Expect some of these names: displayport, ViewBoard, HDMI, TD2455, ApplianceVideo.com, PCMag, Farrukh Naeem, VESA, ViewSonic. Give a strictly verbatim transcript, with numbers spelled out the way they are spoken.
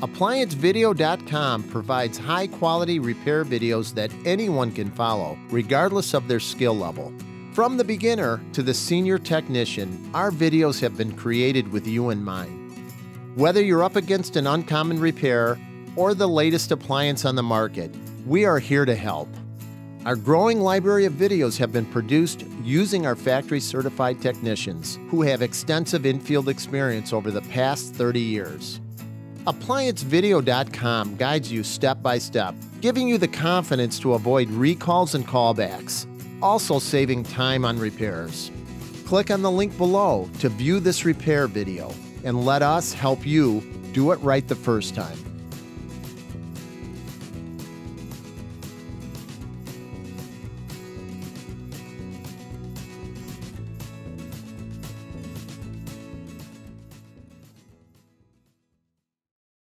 Appliance Video dot com provides high-quality repair videos that anyone can follow, regardless of their skill level. From the beginner to the senior technician, our videos have been created with you in mind. Whether you're up against an uncommon repair or the latest appliance on the market, we are here to help. Our growing library of videos have been produced using our factory-certified technicians who have extensive in-field experience over the past thirty years. Appliance Video dot com guides you step by step, giving you the confidence to avoid recalls and callbacks, also saving time on repairs. Click on the link below to view this repair video and let us help you do it right the first time.